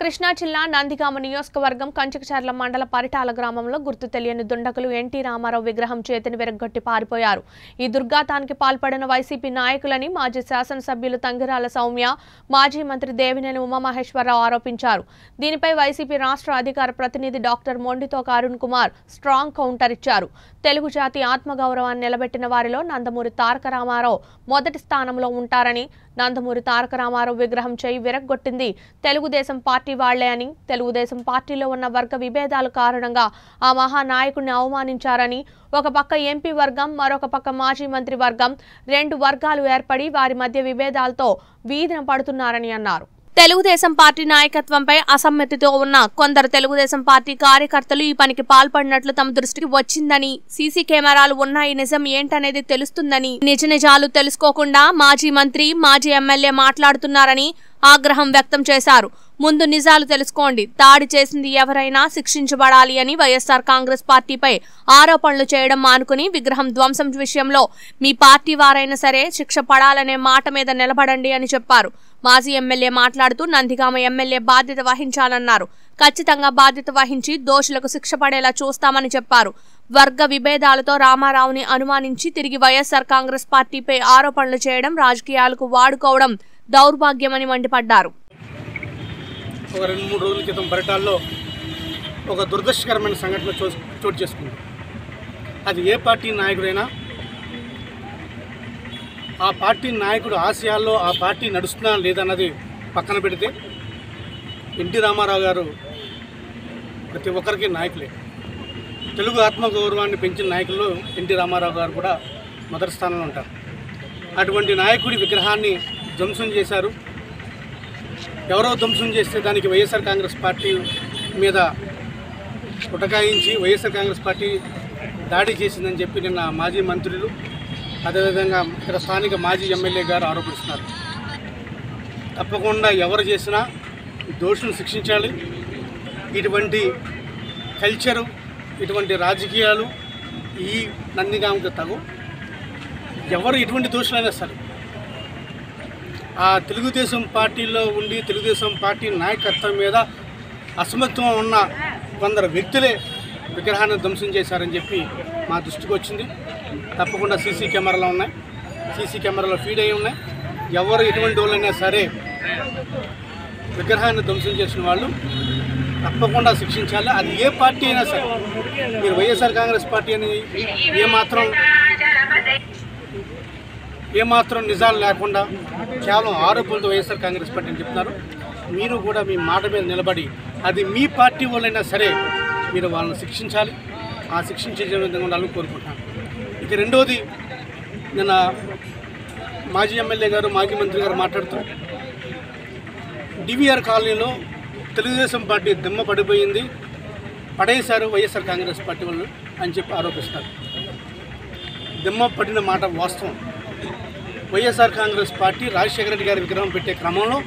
Krishna Chilla, Nandigama Niyoskavargam, Kanchakcharla Mandala Paritala Gramamlo, Gurtu Teliyani Dundakalu, N.T. Ramaravu Vigraham Chetini Viraggotti Paripoyaru. Ee Durgataniki Palpadina YCP Nayakulani, Maji Shasan Sabhyulu Tangarala Soumya, Maji Mantri Devineni Uma Maheshwararao Aropincharu. Dinipai YCP Rashtra Adhikara Pratinidhi Dr. Mondithoka Arun Kumar, strong counter icharu. Telugu Jati Atma Gauravanni Nilabettina Varilo, Nandamuri Taraka Ramarao, Modati Sthanamlo Untarani, Nandamuri Taraka Ramarao Vigraham Cheyi Viragottindi, Telugu Desam Party Valani, Telugu Desam Party Lovana Varga Vibedalu Karananga, Amaha Nayakuni Avamanincharanani, Okapaka MP Vargam, Marokapaka Maji Mantri Vargam, Rendu Vargalu Erpadi, Vari Madhya Vibedalto, Veedana Padutunnarani Annaru. Telugu Desam Party Naikatvanpai అసమ్మతితో ఉన్న కొందరు తెలుగు దేశం party కార్యకర్తలు ఈ పనికి పాల్పడినట్లు తమ దృష్టికి వచ్చిందని సీసీ కెమెరాలు ఉన్నాయి నిజం ఏంటనేది తెలుస్తుందని నిజనిజాలు తెలుసుకోకుండా మాజీ మంత్రి మాజీ ఎమ్మెల్యే మాట్లాడుతున్నారని ఆగ్రహం వ్యక్తం చేశారు ముందు నిజాలు తెలుసుకోండి దాడి చేసింది ఎవరైనా శిక్షించబడాలి అని వైఎస్ఆర్ కాంగ్రెస్ పార్టీపై ఆరోపణలు చేయడం మానుకొని విగ్రహం ధ్వంసం విషయంలో మీ పార్టీ వారైనా సరే శిక్ష పడాలనే మాట మీద నిలబడండి అని చెప్పారు మాజీ ఎమ్మెల్యే మాట్లాడుతూ నందిగామ ఎమ్మెల్యే బాధ్యత వహించాలన్నారు ఖచ్చితంగా బాధ్యత వహించి దోషులకు శిక్ష పడేలా చూస్తామని చెప్పారు వర్గ విభేదాలతో రామారావుని అనుమానించి తిరిగి వైఎస్ఆర్ కాంగ్రెస్ పార్టీపై ఆరోపణలు చేయడం రాజకీయాలకు వాడుకోవడం దౌర్భాగ్యమని మండిపడ్డారు ఒక రెండు మూడు రోజుల క్రితం పరిటాల్లో ఒక దుర్దశకరమైన సంఘటన చోటు చేసుకుంది అది ఏ పార్టీ నాయకుడైనా ఆ పార్టీ నాయకుడు ఆశయాల్లో ఆ పార్టీ నడుస్తున్నా లేదన్నది పక్కన పెడితే ఎన్టీ రామారావు గారు ప్రతి ఒక్కరికి నాయకులే తెలుగు ఆత్మగౌరవాన్ని పెంచిన నాయకుల్లో ఎన్టీ రామారావు గారు కూడా మొదటి స్థానంలో ఉంటారు అటువంటి నాయకుడి విగ్రహాన్ని ధ్వంసం చేశారు ఎవరో ధ్వంసం చేస్తే దానికి వైఎస్ఆర్ కాంగ్రెస్ పార్టీ మీద ఉటకాయించి వైఎస్ఆర్ కాంగ్రెస్ పార్టీ దాడి చేసిందని చెప్పి నిన్న మాజీ మంత్రులు అదేవిధంగా ఇక్కడ స్థానిక మాజీ ఎమ్మెల్యే గారు ఆరోపిస్తున్నారు తప్పకుండా ఎవరు చేసినా దోషులను శిక్షించాలి ఇటువంటి కల్చరు ఇటువంటి రాజకీయాలు ఈ నందిగామకు తగు ఎవరు ఇటువంటి దోషులైనా సరే ఆ తెలుగుదేశం పార్టీలో ఉండి తెలుగుదేశం పార్టీ నాయకత్వం మీద అసమత్వం ఉన్న కొందరు వ్యక్తులే విగ్రహాన్ని ధ్వంసం చేశారని చెప్పి మా దృష్టికి వచ్చింది తప్పకుండా సీసీ కెమెరాలు ఉన్నాయి సీసీ కెమెరాలో ఫీడ్ అయి ఉన్నాయి ఎవరు ఎటువంటి వాళ్ళైనా సరే విగ్రహాన్ని ధ్వంసం చేసిన వాళ్ళు తప్పకుండా శిక్షించాలి అది ఏ పార్టీ అయినా సరే మీరు వైఎస్ఆర్ కాంగ్రెస్ పార్టీ అని ఏమాత్రం నిజాలు లేకుండా కేవలం ఆరోపణలతో వైఎస్ఆర్ కాంగ్రెస్ పార్టీ అని చెప్తున్నారు మీరు కూడా మీ మాట మీద నిలబడి అది మీ పార్టీ వాళ్ళైనా సరే మీరు వాళ్ళని శిక్షించాలి ఆ శిక్షించే విధంగా ఉండాలని కోరుకుంటున్నాను ఇక రెండోది నిన్న మాజీ ఎమ్మెల్యే గారు మాజీ మంత్రి గారు మాట్లాడుతూ డివిఆర్ కాలనీలో తెలుగుదేశం పార్టీ దిమ్మ పడిపోయింది పడేశారు వైఎస్ఆర్ కాంగ్రెస్ పార్టీ వాళ్ళు అని చెప్పి ఆరోపిస్తారు దిమ్మ పడిన మాట వాస్తవం వైఎస్ఆర్ కాంగ్రెస్ పార్టీ రాజశేఖర రెడ్డి గారి విగ్రహం పెట్టే క్రమంలో